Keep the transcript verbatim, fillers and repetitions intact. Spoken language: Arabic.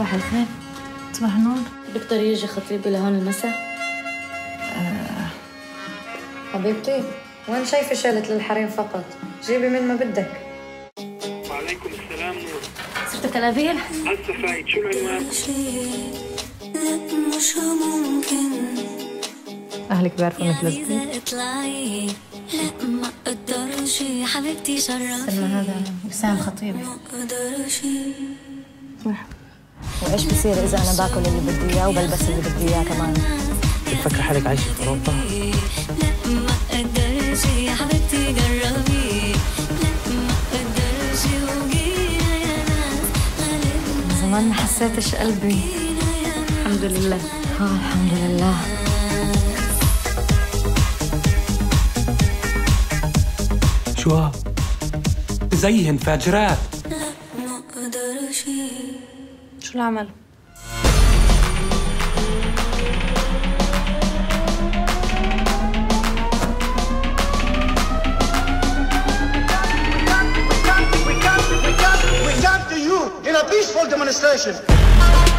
صباح الخير. صباح النور. دكتور يجي خطيبي لهون المساء. آه. حبيبتي وين شايفة شالت للحريم فقط؟ جيبي من ما بدك. وعليكم السلام. نور صرت في تل أبيب؟ هسه فايت. شو العنوان؟ مش ممكن. أهلك بيعرفوا إنك لزقتي؟ لا ما أقدرش حبيبتي شرفي. سلمى هذا وسام خطيبي. ما أقدرش. مرحبا. وايش بصير اذا انا باكل اللي بدي اياه وبلبس اللي بدي اياه كمان؟ بتفكر حالك عايشه في اوروبا؟ لا ما اقدرش يا حبيبتي جربي. لا ما اقدرش وجينا يا ناس غالبنا. من زمان ما حسيتش قلبي. الحمد لله. اه الحمد لله. شو ها؟ زيهن فاجرات. شو اللي عمله؟ We come to you in a peaceful demonstration.